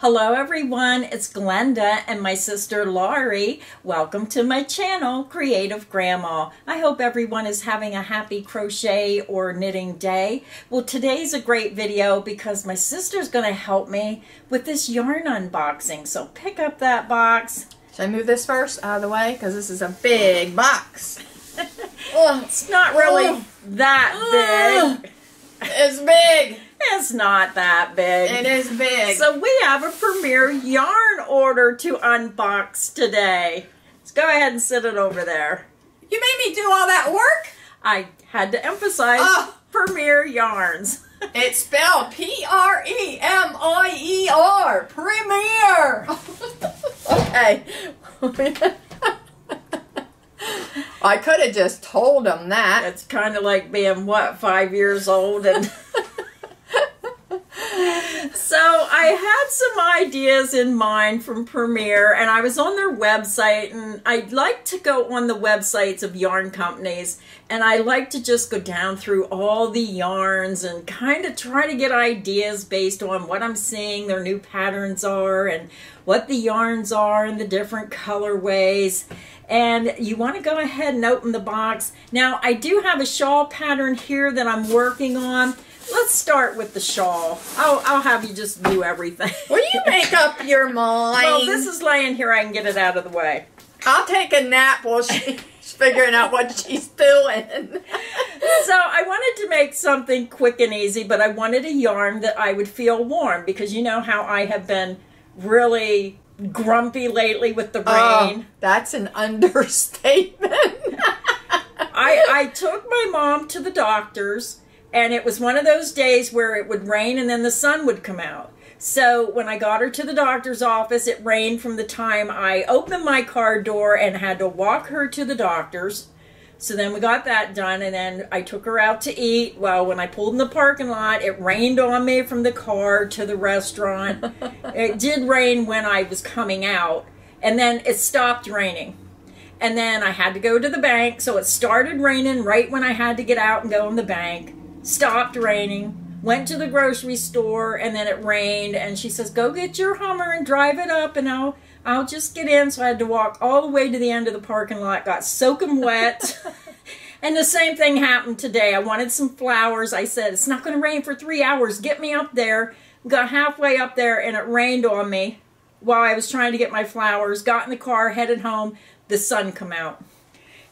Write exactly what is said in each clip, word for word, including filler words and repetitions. Hello everyone, it's Glenda and my sister Laurie. Welcome to my channel, Creative Grandma. I hope everyone is having a happy crochet or knitting day. Well, today's a great video because my sister's going to help me with this yarn unboxing. So pick up that box. Should I move this first out of the way? Because this is a big box. It's not really that big. It's big. It's not that big. It is big. So we have a Premier yarn order to unbox today. Let's go ahead and sit it over there. You made me do all that work? I had to emphasize oh. Premier yarns. It's spelled P R E M I E R. Premier. Okay. I could have just told them that. It's kind of like being, what, five years old? And so I had some ideas in mind from Premier, and I was on their website, and I like to go on the websites of yarn companies, and I like to just go down through all the yarns and kind of try to get ideas based on what I'm seeing their new patterns are and what the yarns are and the different colorways. And you want to go ahead and open the box. Now, I do have a shawl pattern here that I'm working on. Let's start with the shawl. I'll, I'll have you just do everything. Will you make up your mind? Well, this is laying here. I can get it out of the way. I'll take a nap while she's figuring out what she's doing. So I wanted to make something quick and easy, but I wanted a yarn that I would feel warm because you know how I have been really grumpy lately with the rain. Oh, that's an understatement. I, I took my mom to the doctor's, and it was one of those days where it would rain and then the sun would come out. So when I got her to the doctor's office, it rained from the time I opened my car door and had to walk her to the doctor's. So then we got that done, and then I took her out to eat. Well, when I pulled in the parking lot, it rained on me from the car to the restaurant. It did rain when I was coming out, and then it stopped raining. And then I had to go to the bank, so it started raining right when I had to get out and go in the bank. Stopped raining. Went to the grocery store, and then it rained, and she says, go get your Hummer and drive it up, and I'll... I'll just get in. So I had to walk all the way to the end of the parking lot, got soaking wet. And the same thing happened today. I wanted some flowers. I said, it's not going to rain for three hours. Get me up there. Got halfway up there and it rained on me while I was trying to get my flowers. Got in the car, headed home. The sun come out.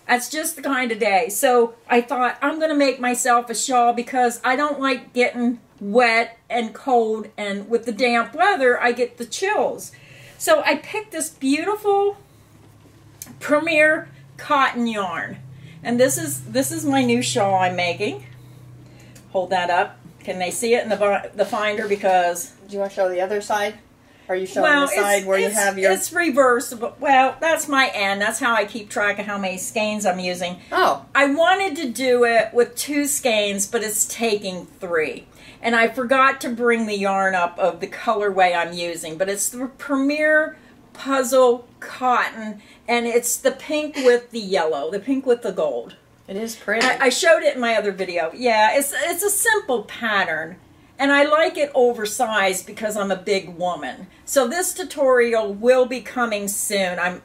That's just the kind of day. So I thought I'm going to make myself a shawl because I don't like getting wet and cold. And with the damp weather, I get the chills. So I picked this beautiful Premier cotton yarn, and this is this is my new shawl I'm making. Hold that up. Can they see it in the the finder? Because do you want to show the other side? Are you showing well, the side where you have your? It's reversible. Well, that's my end. That's how I keep track of how many skeins I'm using. Oh. I wanted to do it with two skeins, but it's taking three. And I forgot to bring the yarn up of the colorway I'm using, but it's the Premier Puzzle Cotton, and it's the pink with the yellow, the pink with the gold. It is pretty. I, I showed it in my other video. Yeah, it's, it's a simple pattern. And I like it oversized because I'm a big woman. So this tutorial will be coming soon. I'm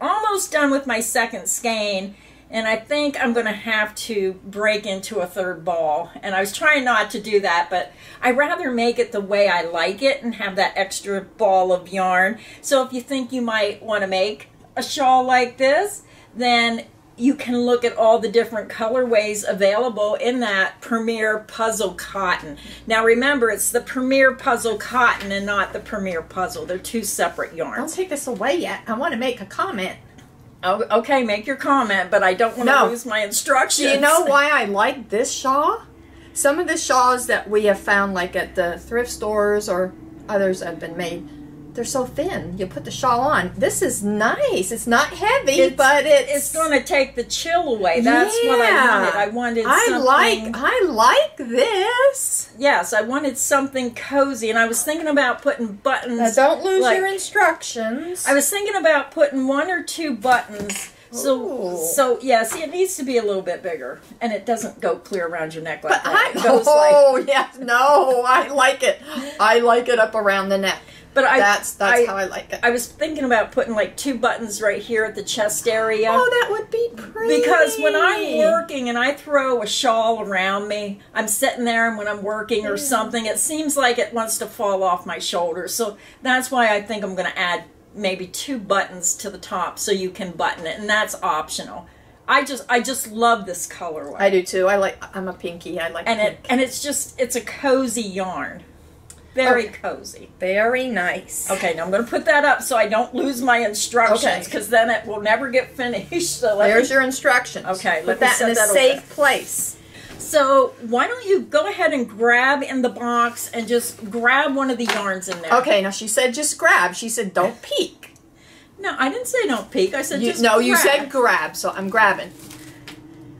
almost done with my second skein, and I think I'm going to have to break into a third ball. And I was trying not to do that, but I'd rather make it the way I like it and have that extra ball of yarn. So if you think you might want to make a shawl like this, then you can look at all the different colorways available in that Premier Puzzle Cotton. Now remember, it's the Premier Puzzle Cotton and not the Premier Puzzle. They're two separate yarns. Don't take this away yet. I want to make a comment. Oh, okay, make your comment, but I don't want no. to lose my instructions. Do you know why I like this shawl? Some of the shawls that we have found, like at the thrift stores or others have been made, they're so thin. You put the shawl on. This is nice. It's not heavy, it's, but it's... It's going to take the chill away. That's yeah. what I wanted. I wanted I something... Like, I like this. Yes, I wanted something cozy, and I was thinking about putting buttons... Now don't lose like, your instructions. I was thinking about putting one or two buttons... So, Ooh. so yeah, see, it needs to be a little bit bigger, and it doesn't go clear around your neck like but that. I, it goes oh, like... yeah, no, I like it. I like it up around the neck. But I that's that's I, how I like it. I was thinking about putting like two buttons right here at the chest area. Oh, that would be pretty. Because when I'm working and I throw a shawl around me, I'm sitting there, and when I'm working or yeah. something, it seems like it wants to fall off my shoulders. So that's why I think I'm going to add maybe two buttons to the top so you can button it, and that's optional. I just I just love this colorway. I do too. I like I'm a pinky. I like and pink. it and it's just it's a cozy yarn. Very okay. cozy. Very nice. Okay, now I'm going to put that up so I don't lose my instructions, because okay. then it will never get finished. So let There's me... your instructions. Okay, put that in a that safe away. place. So why don't you go ahead and grab in the box and just grab one of the yarns in there. Okay, now she said just grab. She said don't peek. No, I didn't say don't peek. I said you, just No, grab. you said grab, so I'm grabbing.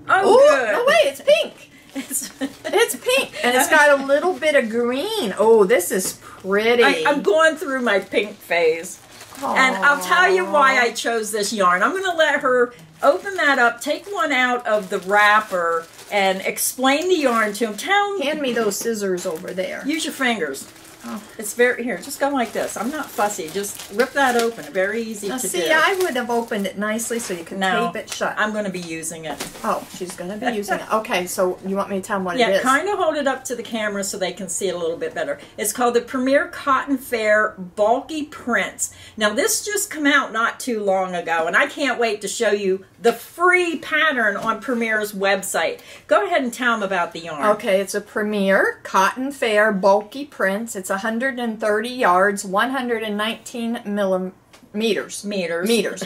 Oh, Ooh, good. No, wait, it's pink. It's, it's pink, and it's got a little bit of green. Oh, this is pretty. I, I'm going through my pink phase. Aww. And I'll tell you why I chose this yarn. I'm going to let her open that up, take one out of the wrapper, and explain the yarn to him. Tell him. Hand me those scissors over there. Use your fingers. Oh. It's very, here, just go like this. I'm not fussy. Just rip that open. Very easy now, to see, do. See, I would have opened it nicely so you can now, tape it shut. I'm going to be using it. Oh, she's going to be using it. Okay, so you want me to tell them what yeah, it is? Yeah, kind of hold it up to the camera so they can see it a little bit better. It's called the Premier Cotton Fair Bulky Prints. Now, this just came out not too long ago, and I can't wait to show you the free pattern on Premier's website. Go ahead and tell them about the yarn. Okay, it's a Premier Cotton Fair Bulky Prints. It's one hundred thirty yards, one hundred nineteen millimeters. Meters. Meters.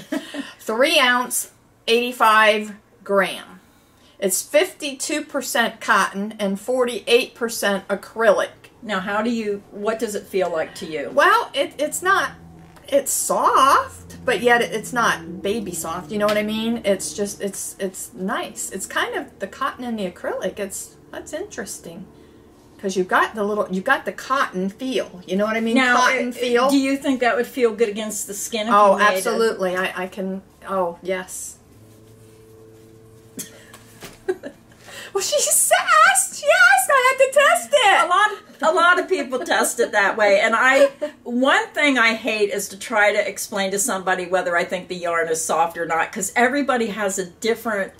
three ounce, eighty-five gram. It's fifty-two percent cotton and forty-eight percent acrylic. Now, how do you, what does it feel like to you? Well, it, it's not, it's soft, but yet it, it's not baby soft, you know what I mean? It's just, it's, it's nice. It's kind of the cotton and the acrylic. It's, that's interesting. Because you've got the little, you've got the cotton feel. You know what I mean? Now, cotton feel. Do you think that would feel good against the skin? If oh, you made absolutely. It? I, I can. Oh, yes. Well, she asked. She asked. I had to test it. A lot, a lot of people test it that way. And I, one thing I hate is to try to explain to somebody whether I think the yarn is soft or not, because everybody has a different.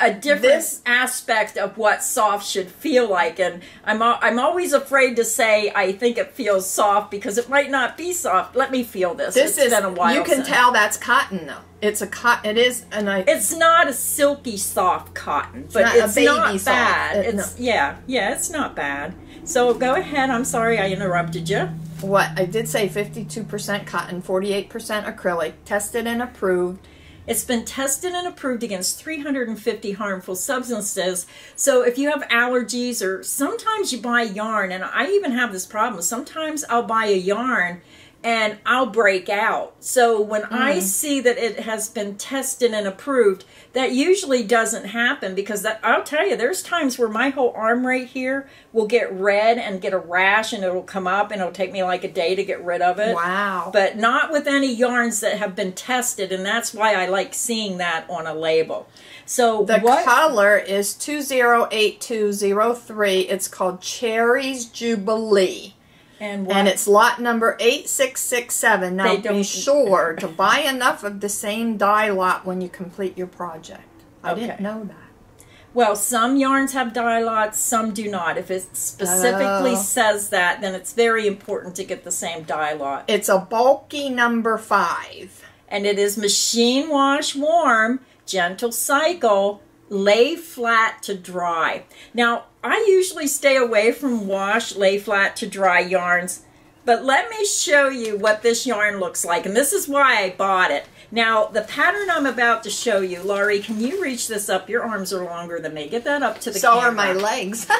A different this, aspect of what soft should feel like, and I'm I'm always afraid to say I think it feels soft because it might not be soft. Let me feel this. This it's is been a while. You can since. tell that's cotton though. It's a cotton. It is and I. It's not a silky soft cotton, but not it's a baby not soft. bad. It, it's no. yeah, yeah, it's not bad. So go ahead. I'm sorry I interrupted you. What I did say: fifty-two percent cotton, forty-eight percent acrylic, tested and approved. It's been tested and approved against three hundred fifty harmful substances. So if you have allergies, or sometimes you buy yarn, and I even have this problem, sometimes I'll buy a yarn and I'll break out. So when mm. I see that it has been tested and approved, that usually doesn't happen, because that, I'll tell you, there's times where my whole arm right here will get red and get a rash, and it'll come up and it'll take me like a day to get rid of it. Wow. But not with any yarns that have been tested, and that's why I like seeing that on a label. So the what, color is two zero eight two zero three. It's called Cherries Jubilee. And, and it's lot number eight six six seven. Now be sure to buy enough of the same dye lot when you complete your project. I okay. didn't know that. Well, some yarns have dye lots, some do not. If it specifically oh. says that, then it's very important to get the same dye lot. It's a bulky number five. And it is machine wash warm, gentle cycle, lay flat to dry. Now, I usually stay away from wash, lay flat to dry yarns, but let me show you what this yarn looks like, and this is why I bought it. Now, the pattern I'm about to show you, Laurie, can you reach this up? Your arms are longer than me. Get that up to the camera. So are my legs.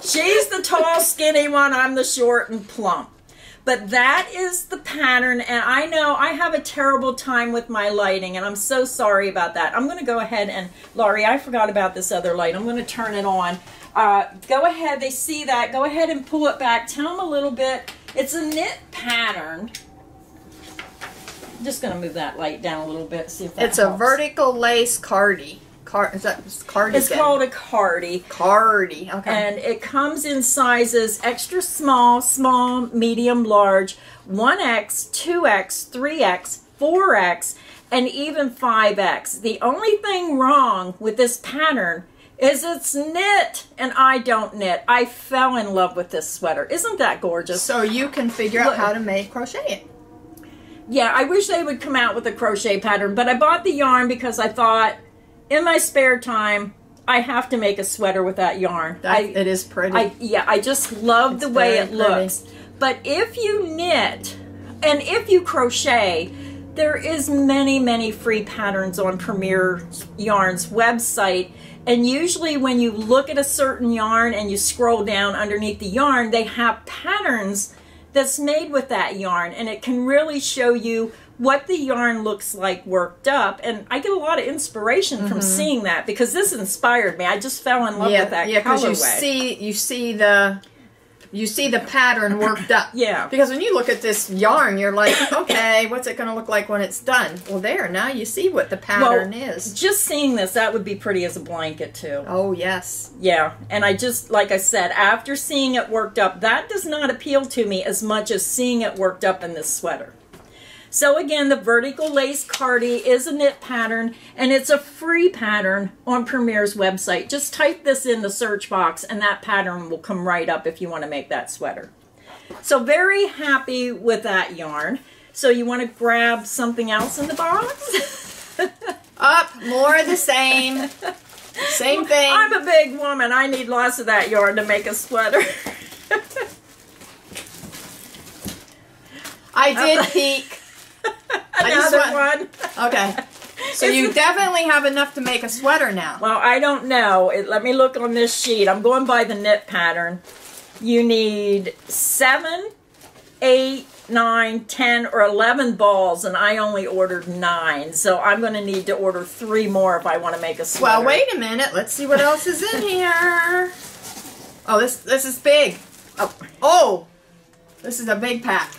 She's the tall, skinny one. I'm the short and plump. But that is the pattern, and I know I have a terrible time with my lighting, and I'm so sorry about that. I'm going to go ahead and, Laurie, I forgot about this other light. I'm going to turn it on. Uh, go ahead. They see that. Go ahead and pull it back. Tell them a little bit. It's a knit pattern. I'm just going to move that light down a little bit. See if that It's helps. a vertical lace cardie. car is that cardigan? It's called a cardi. Cardi, okay. And it comes in sizes extra small, small, medium, large, one X, two X, three X, four X, and even five X. The only thing wrong with this pattern is it's knit, and I don't knit. I fell in love with this sweater. Isn't that gorgeous? So you can figure out Look. how to make crochet it. Yeah, I wish they would come out with a crochet pattern, but I bought the yarn because I thought, in my spare time, I have to make a sweater with that yarn. That, I, it is pretty. I, yeah, I just love it's the way it pretty. looks. But if you knit, and if you crochet, there is many, many free patterns on Premier Yarn's website. And usually when you look at a certain yarn and you scroll down underneath the yarn, they have patterns that's made with that yarn, and it can really show you what the yarn looks like worked up. And I get a lot of inspiration mm-hmm. from seeing that, because this inspired me. I just fell in love yeah, with that yeah, colorway. Yeah, because you see, you see the you see the pattern worked up. Yeah. Because when you look at this yarn, you're like, okay, what's it going to look like when it's done? Well, there, now you see what the pattern well, is. Just seeing this, that would be pretty as a blanket, too. Oh, yes. Yeah. And I just, like I said, after seeing it worked up, that does not appeal to me as much as seeing it worked up in this sweater. So, again, the vertical lace cardi is a knit pattern, and it's a free pattern on Premier's website. Just type this in the search box, and that pattern will come right up if you want to make that sweater. So, very happy with that yarn. So, you want to grab something else in the box? Up, more of the same. Same thing. I'm a big woman. I need lots of that yarn to make a sweater. I did peek. Another want, one. Okay. So you definitely have enough to make a sweater now. Well, I don't know. It, let me look on this sheet. I'm going by the knit pattern. You need seven, eight, nine, ten, or eleven balls, and I only ordered nine. So I'm going to need to order three more if I want to make a sweater. Well, wait a minute. Let's see what else is in here. Oh, this this is big. Oh, oh, this is a big pack.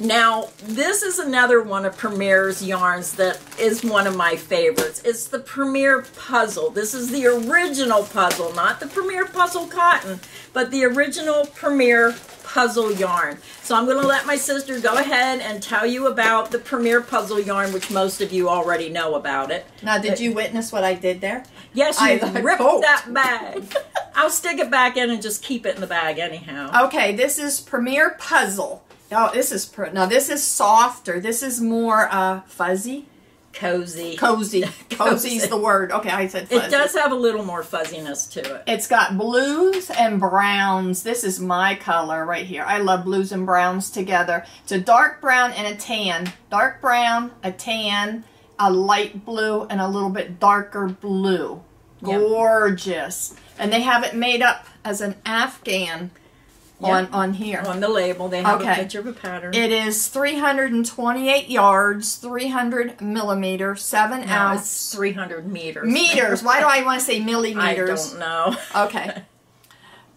Now, this is another one of Premier's yarns that is one of my favorites. It's the Premier Puzzle. This is the original Puzzle, not the Premier Puzzle Cotton, but the original Premier Puzzle yarn. So I'm going to let my sister go ahead and tell you about the Premier Puzzle yarn, which most of you already know about it. Now, did it, you witness what I did there? Yes, you I, ripped I that bag. I'll stick it back in and just keep it in the bag anyhow. Okay, this is Premier Puzzle. Oh, this is pr now this is softer. This is more uh, fuzzy, cozy, cozy, cozy's the word. Okay, I said fuzzy. It does have a little more fuzziness to it. It's got blues and browns. This is my color right here. I love blues and browns together. It's a dark brown and a tan. Dark brown, a tan, a light blue, and a little bit darker blue. Gorgeous. Yep. And they have it made up as an Afghan. On, on here. On the label, they have okay. a picture of a pattern. It is three hundred twenty-eight yards, three hundred millimeters, seven no, ounce. It's three hundred meters. Meters. Why do I want to say millimeters? I don't know. Okay.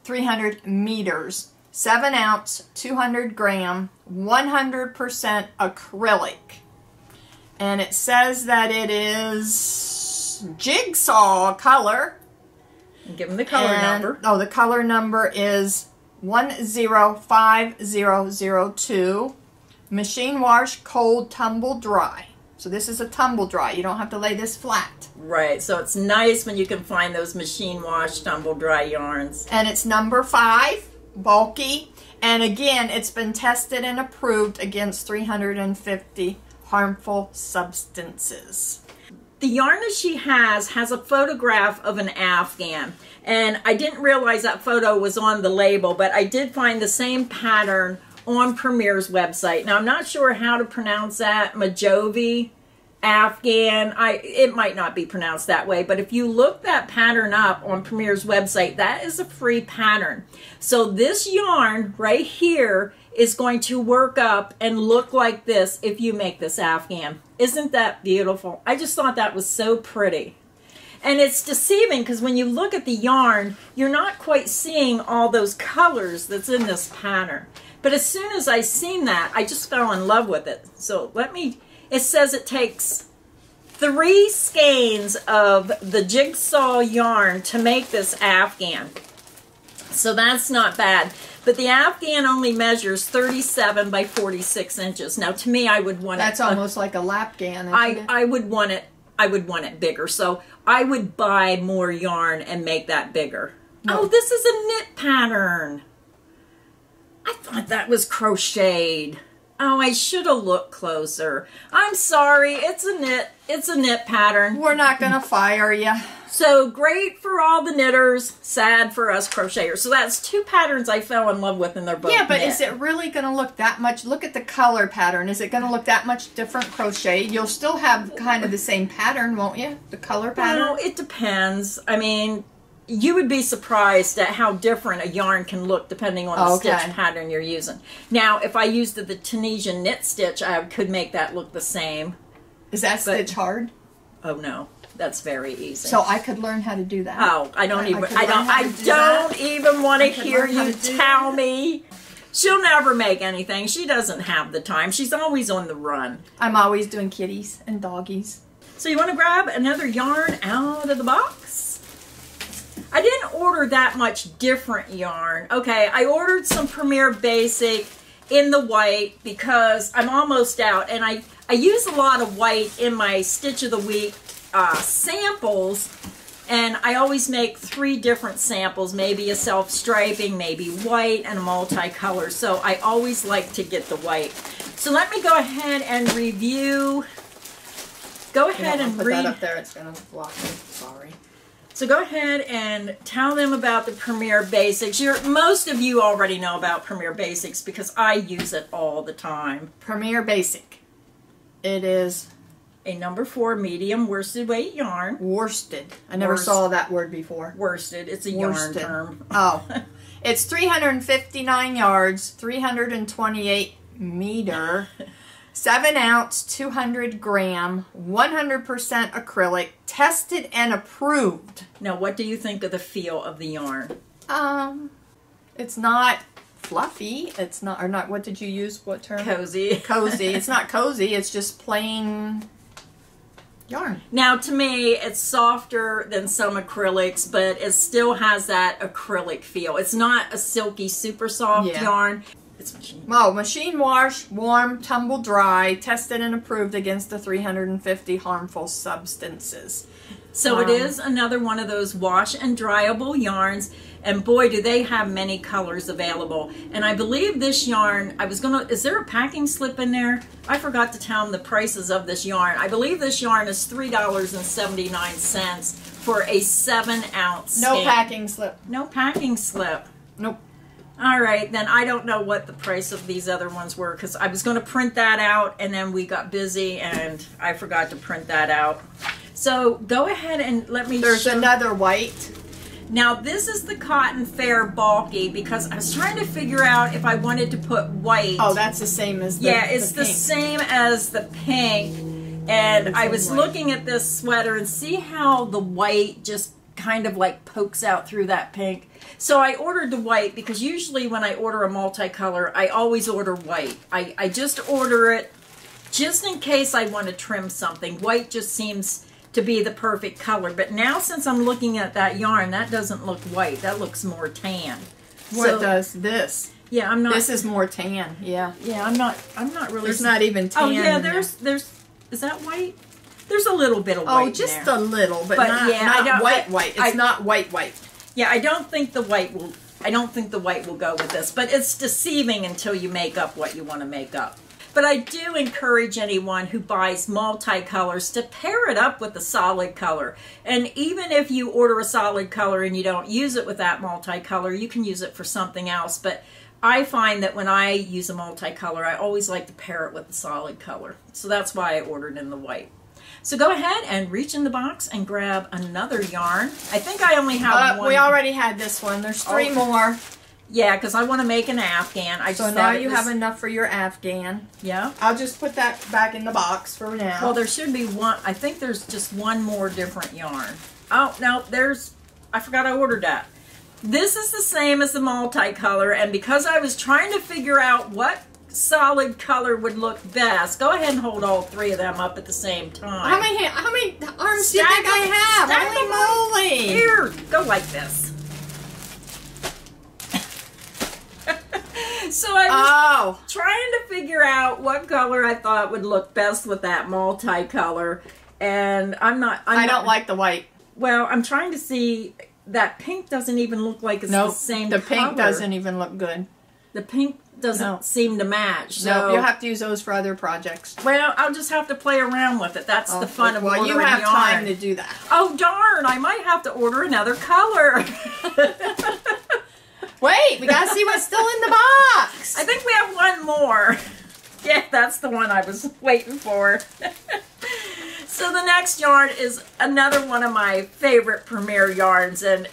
three hundred meters, seven ounce, two hundred gram, one hundred percent acrylic. And it says that it is jigsaw color. Give them the color and, number. Oh, the color number is one zero five zero zero two, machine wash, cold, tumble dry. So this is a tumble dry. You don't have to lay this flat. Right. So it's nice when you can find those machine wash, tumble dry yarns. And it's number five, bulky. And again, it's been tested and approved against three hundred fifty harmful substances. The yarn that she has has a photograph of an Afghan. And I didn't realize that photo was on the label, but I did find the same pattern on Premier's website. Now, I'm not sure how to pronounce that. Majovi, Afghan. I, it might not be pronounced that way, but if you look that pattern up on Premier's website, that is a free pattern. So this yarn right here is going to work up and look like this if you make this Afghan. Isn't that beautiful? I just thought that was so pretty. And it's deceiving because when you look at the yarn, you're not quite seeing all those colors that's in this pattern. But as soon as I seen that, I just fell in love with it. So let me, it says it takes three skeins of the jigsaw yarn to make this afghan. So that's not bad. But the afghan only measures thirty-seven by forty-six inches. Now, to me, I would want that's it. That's almost uh, like a lapghan. I, I would want it. I would want it bigger. So I would buy more yarn and make that bigger. No. Oh, this is a knit pattern. I thought that was crocheted. Oh, I should have looked closer. I'm sorry. It's a knit. It's a knit pattern. We're not going to fire you. So great for all the knitters, sad for us crocheters. So that's two patterns I fell in love with, and they're both Yeah, but knit. Is it really going to look that much? Look at the color pattern. Is it going to look that much different crochet? You'll still have kind of the same pattern, won't you? The color pattern? Well, it depends. I mean, you would be surprised at how different a yarn can look depending on the okay. stitch pattern you're using. Now, if I used the, the Tunisian knit stitch, I could make that look the same. Is that but, stitch hard? Oh, no. That's very easy. So I could learn how to do that. Oh, I don't I, even I, I don't I do don't that. even want to hear you to tell that. me. She'll never make anything. She doesn't have the time. She's always on the run. I'm always doing kitties and doggies. So you want to grab another yarn out of the box? I didn't order that much different yarn. Okay, I ordered some Premier Basic in the white because I'm almost out, and I, I use a lot of white in my Stitch of the Week uh, samples, and I always make three different samples, maybe a self-striping, maybe white, and a multicolor, so I always like to get the white. So let me go ahead and review. Go ahead and put that up there. It's going to block me. Sorry. So go ahead and tell them about the Premier Basics. You're, most of you already know about Premier Basics because I use it all the time. Premier Basic. It is a number four medium worsted weight yarn. Worsted. I never Worst, saw that word before. Worsted. It's a worsted. yarn term. Oh. It's three hundred fifty-nine yards, three hundred twenty-eight meter, seven ounce, two hundred gram, one hundred percent acrylic, tested and approved. Now, what do you think of the feel of the yarn? Um, it's not fluffy. It's not, or not, what did you use? What term? Cozy. Cozy. It's not cozy. It's just plain yarn. Now, to me, it's softer than some acrylics, but it still has that acrylic feel. It's not a silky, super soft yeah. yarn. It's machine. Oh, machine wash, warm, tumble dry, tested and approved against the three hundred fifty harmful substances. So um, it is another one of those wash and dryable yarns, and boy, do they have many colors available. And I believe this yarn, I was gonna, is there a packing slip in there? I forgot to tell them the prices of this yarn. I believe this yarn is three dollars and seventy-nine cents for a seven ounce. No skin. packing slip. No packing slip. Nope. All right, then I don't know what the price of these other ones were because I was going to print that out, and then we got busy and I forgot to print that out. So go ahead and let me There's show. another white. Now, this is the Cotton Fair Bulky because I was trying to figure out if I wanted to put white. Oh, that's the same as the Yeah, it's the, the same as the pink. And I was white. looking at this sweater and see how the white just kind of like pokes out through that pink. So I ordered the white because usually when I order a multicolor, I always order white. I, I just order it just in case I want to trim something. White just seems to be the perfect color. But now since I'm looking at that yarn, that doesn't look white. That looks more tan. What so, does this? Yeah, I'm not. This is more tan. Yeah. Yeah, I'm not. I'm not really. There's not even tan. Oh yeah, there's there's. Is that white? There's a little bit of white. Oh, just in there. a little, but, but not, yeah, not white white. It's I, not white white. Yeah, I don't think the white will. I don't think the white will go with this, but it's deceiving until you make up what you want to make up. But I do encourage anyone who buys multicolors to pair it up with a solid color. And even if you order a solid color and you don't use it with that multicolor, you can use it for something else. But I find that when I use a multicolor, I always like to pair it with a solid color. So that's why I ordered in the white. So go ahead and reach in the box and grab another yarn. I think I only have uh, one. We already had this one. There's three oh. more. Yeah, because I want to make an afghan. I so just now you was... have enough for your afghan. Yeah. I'll just put that back in the box for now. Well, there should be one. I think there's just one more different yarn. Oh, no, there's... I forgot I ordered that. This is the same as the multicolor, and because I was trying to figure out what solid color would look best. Go ahead and hold all three of them up at the same time. How many, how many arms do you think I have? Holy moly! Here, go like this. So I was oh. trying to figure out what color I thought would look best with that multicolor, and I'm not. I'm I don't not, like the white. Well, I'm trying to see. That pink doesn't even look like it's nope. the same color. The pink color. doesn't even look good. The pink doesn't no. seem to match. So no, nope. you'll have to use those for other projects. Well, I'll just have to play around with it. That's oh, the fun well, of well, ordering yarn. Well, you have yarn. time to do that. Oh, darn. I might have to order another color. Wait, we got to see what's still in the box. I think we have one more. Yeah, that's the one I was waiting for. So the next yarn is another one of my favorite Premier yarns, and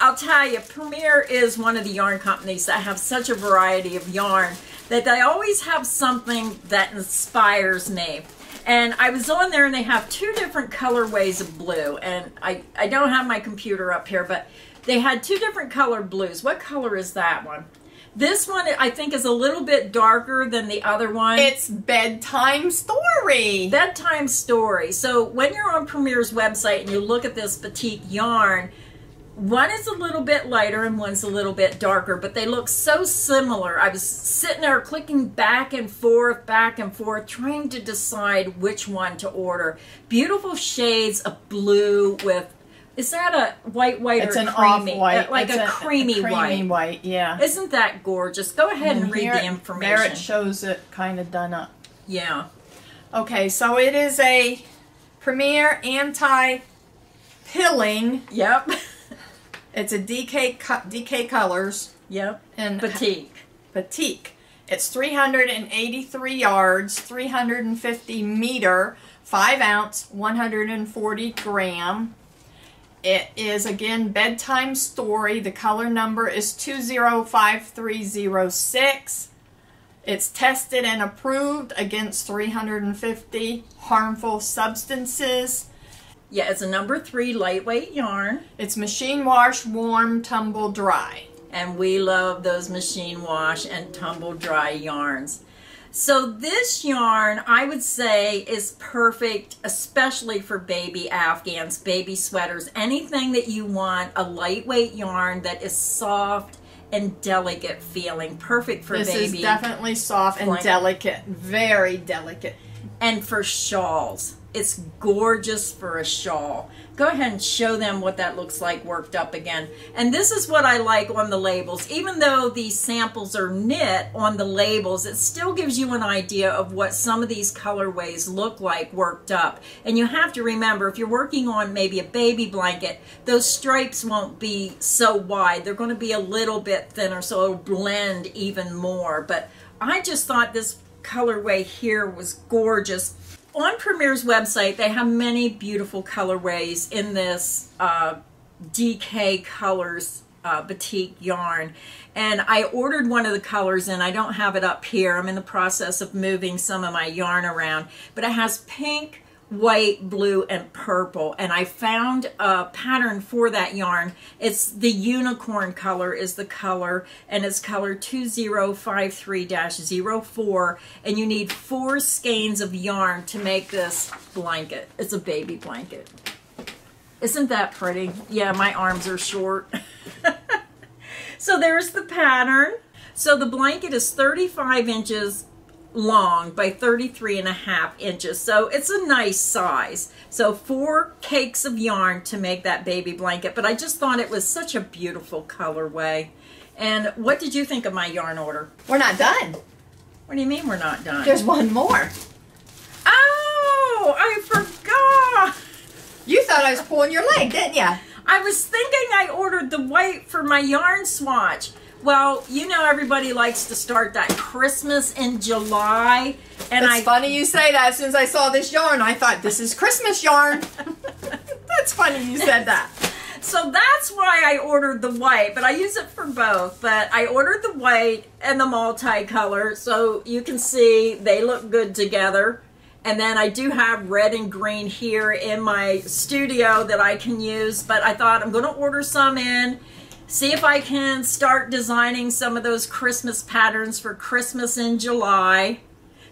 I'll tell you, Premier is one of the yarn companies that have such a variety of yarn that they always have something that inspires me. And I was on there and they have two different colorways of blue, and I, I don't have my computer up here, but they had two different color blues. What color is that one? This one, I think, is a little bit darker than the other one. It's Bedtime Story. Bedtime Story. So when you're on Premier's website and you look at this petite yarn, one is a little bit lighter and one's a little bit darker, but they look so similar. I was sitting there clicking back and forth, back and forth, trying to decide which one to order. Beautiful shades of blue with... Is that a white white it's or an creamy? Off-white. Like it's a, a creamy, creamy white. Creamy white, yeah. Isn't that gorgeous? Go ahead and, and read here, the information. There it shows it kind of done up. Yeah. Okay, so it is a Premier Anti-Pilling. Yep. It's a D K D K Colors. Yep. And Batik. Batik. It's three hundred eighty-three yards, three hundred fifty meter, five ounce, one hundred forty gram. It is, again, Bedtime Story. The color number is two zero five three zero six. It's tested and approved against three hundred fifty harmful substances. Yeah, it's a number three lightweight yarn. It's machine wash, warm, tumble dry. And we love those machine wash and tumble dry yarns. So this yarn, I would say, is perfect, especially for baby afghans, baby sweaters, anything that you want, a lightweight yarn that is soft and delicate feeling. Perfect for this baby. This is definitely soft and delicate, very delicate. And for shawls. It's gorgeous for a shawl. Go ahead and show them what that looks like worked up again. And this is what I like on the labels. Even though these samples are knit on the labels, it still gives you an idea of what some of these colorways look like worked up. And you have to remember, if you're working on maybe a baby blanket, those stripes won't be so wide. They're going to be a little bit thinner, so it'll blend even more. But I just thought this colorway here was gorgeous. On Premier's website, they have many beautiful colorways in this uh, D K Colors uh, Batik yarn. And I ordered one of the colors, and I don't have it up here. I'm in the process of moving some of my yarn around. But it has pink, white, blue, and purple. And I found a pattern for that yarn. It's the unicorn color is the color, and it's color two zero five three dash zero four, and you need four skeins of yarn to make this blanket. It's a baby blanket. Isn't that pretty? Yeah, my arms are short. So there's the pattern. So the blanket is thirty-five inches long by thirty-three and a half inches, so it's a nice size. So four cakes of yarn to make that baby blanket, but I just thought it was such a beautiful colorway. And what did you think of my yarn order? We're not done. What do you mean we're not done? There's one more. Oh, I forgot. You thought I was pulling your leg, didn't you? I was thinking I ordered the white for my yarn swatch. Well, you know everybody likes to start that Christmas in July. And it's I, funny you say that. As soon as I saw this yarn, I thought, this is Christmas yarn. That's funny you said that. So that's why I ordered the white, but I use it for both. But I ordered the white and the multicolor, so you can see they look good together. And then I do have red and green here in my studio that I can use, but I thought I'm going to order some in. See if I can start designing some of those Christmas patterns for Christmas in July.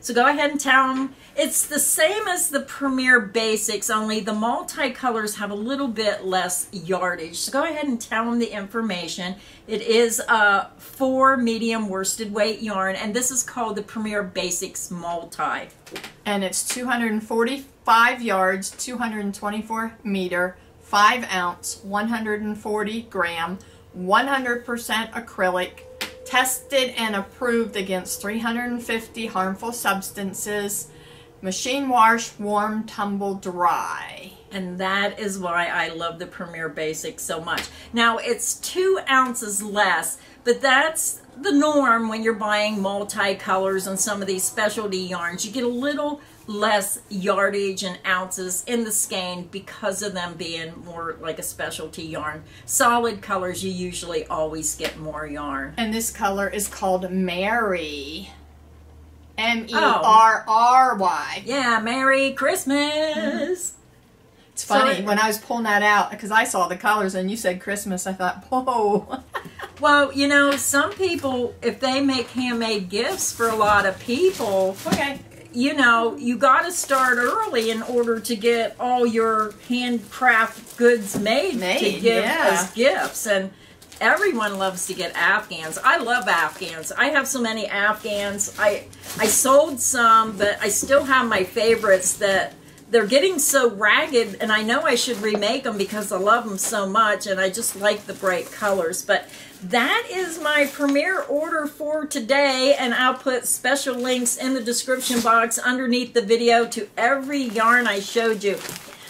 So go ahead and tell them. It's the same as the Premier Basics, only the multicolors have a little bit less yardage. So go ahead and tell them the information. It is a four medium worsted weight yarn, and this is called the Premier Basics Multi. And it's two hundred forty-five yards, two hundred twenty-four meter, five ounce, one hundred forty gram, one hundred percent acrylic, tested and approved against three hundred fifty harmful substances, machine wash, warm, tumble, dry. And that is why I love the Premier Basics so much. Now it's two ounces less, but that's the norm when you're buying multicolors and some of these specialty yarns. You get a little less yardage and ounces in the skein because of them being more like a specialty yarn. Solid colors, you usually always get more yarn. And this color is called Merry. M E R R Y. Yeah, Merry Christmas. Mm-hmm. It's funny, so, when I was pulling that out, because I saw the colors and you said Christmas, I thought, whoa. Well, you know, some people, if they make handmade gifts for a lot of people, okay, you know, you got to start early in order to get all your handcraft goods made, made to give yeah. as gifts. And everyone loves to get Afghans. I love Afghans. I have so many Afghans. I, I sold some, but I still have my favorites that... They're getting so ragged, and I know I should remake them because I love them so much, and I just like the bright colors. But that is my Premier order for today, and I'll put special links in the description box underneath the video to every yarn I showed you.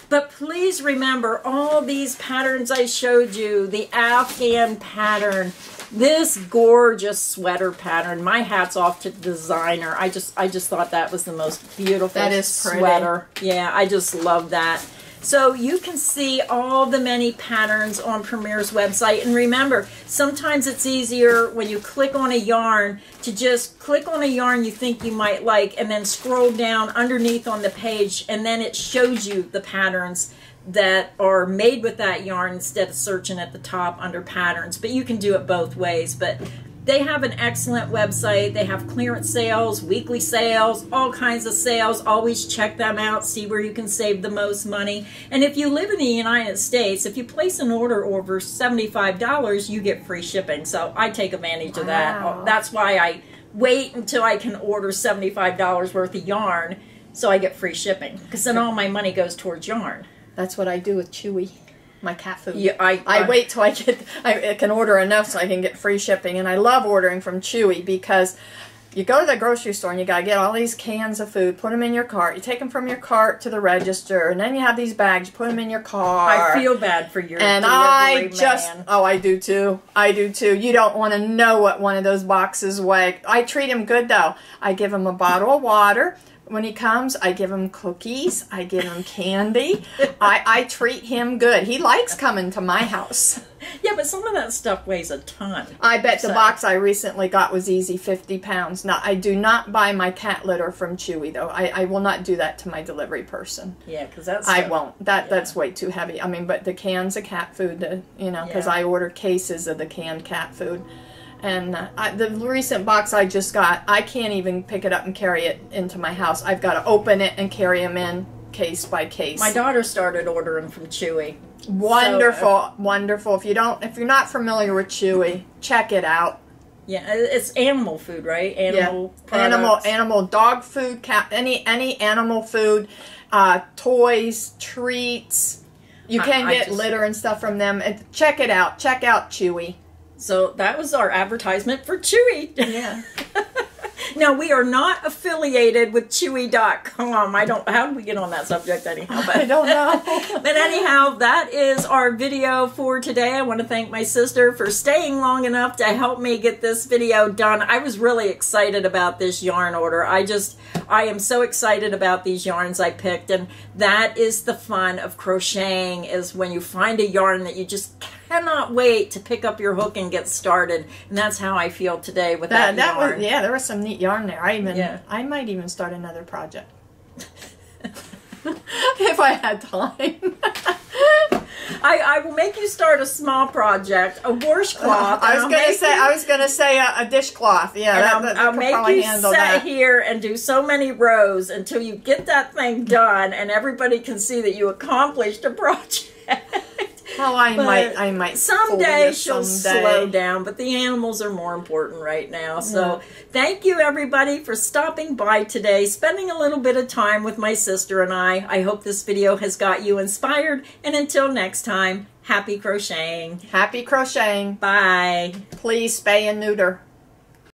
But please remember, all these patterns I showed you, the Afghan pattern, this gorgeous sweater pattern. My hat's off to the designer. I just I just thought that was the most beautiful that is pretty. Sweater. Yeah, I just love that. So you can see all the many patterns on Premier's website. And remember, sometimes it's easier when you click on a yarn to just click on a yarn you think you might like and then scroll down underneath on the page, and then it shows you the patterns that are made with that yarn instead of searching at the top under patterns. But you can do it both ways. But they have an excellent website. They have clearance sales, weekly sales, all kinds of sales. Always check them out, see where you can save the most money. And if you live in the United States, if you place an order over seventy-five dollars, you get free shipping. So I take advantage of that. Wow. That's why I wait until I can order seventy-five dollars worth of yarn so I get free shipping, because then all my money goes towards yarn. That's what I do with Chewy, my cat food. Yeah, I, I, I wait till I get, I can order enough so I can get free shipping. And I love ordering from Chewy because you go to the grocery store and you got to get all these cans of food, put them in your cart. You take them from your cart to the register, and then you have these bags, you put them in your car. I feel bad for your and delivery I just, man. Oh, I do too. I do too. You don't want to know what one of those boxes weigh. I treat him good though. I give him a bottle of water. When he comes, I give him cookies. I give him candy. I, I treat him good. He likes coming to my house. Yeah, but some of that stuff weighs a ton. I bet so. The box I recently got was easy fifty pounds. Now, I do not buy my cat litter from Chewy, though. I, I will not do that to my delivery person. Yeah, because that's... I won't. That yeah. That's way too heavy. I mean, but the cans of cat food, to, you know, because yeah. I order cases of the canned cat food. And uh, I, the recent box I just got, I can't even pick it up and carry it into my house. I've got to open it and carry them in case by case. My daughter started ordering from Chewy. Wonderful, so, uh, wonderful. If you don't, if you're not familiar with Chewy, check it out. Yeah, it's animal food, right? Animal yeah. products. Animal, animal, dog food, cat, any any animal food, uh, toys, treats. You can I, get I just, litter and stuff from them. Check it out. Check out Chewy. So that was our advertisement for Chewy. Yeah. Now, we are not affiliated with Chewy dot com. I don't, how did we get on that subject anyhow? But, I don't know. But anyhow, that is our video for today. I want to thank my sister for staying long enough to help me get this video done. I was really excited about this yarn order. I just, I am so excited about these yarns I picked. And that is the fun of crocheting, is when you find a yarn that you just can't cannot wait to pick up your hook and get started. And that's how I feel today with that, that yarn. That was, yeah, there was some neat yarn there. I even yeah. I might even start another project if I had time. I, I will make you start a small project, a washcloth. Uh, I was gonna say, you, I was gonna say a, a dishcloth. Yeah, that, I'll, that I'll make you sit that. here and do so many rows until you get that thing done, and everybody can see that you accomplished a project. Well, I but might, I might. Someday she'll someday. slow down, but the animals are more important right now. So, yeah. Thank you everybody for stopping by today, spending a little bit of time with my sister and I. I hope this video has got you inspired. And until next time, happy crocheting. Happy crocheting. Bye. Please spay and neuter.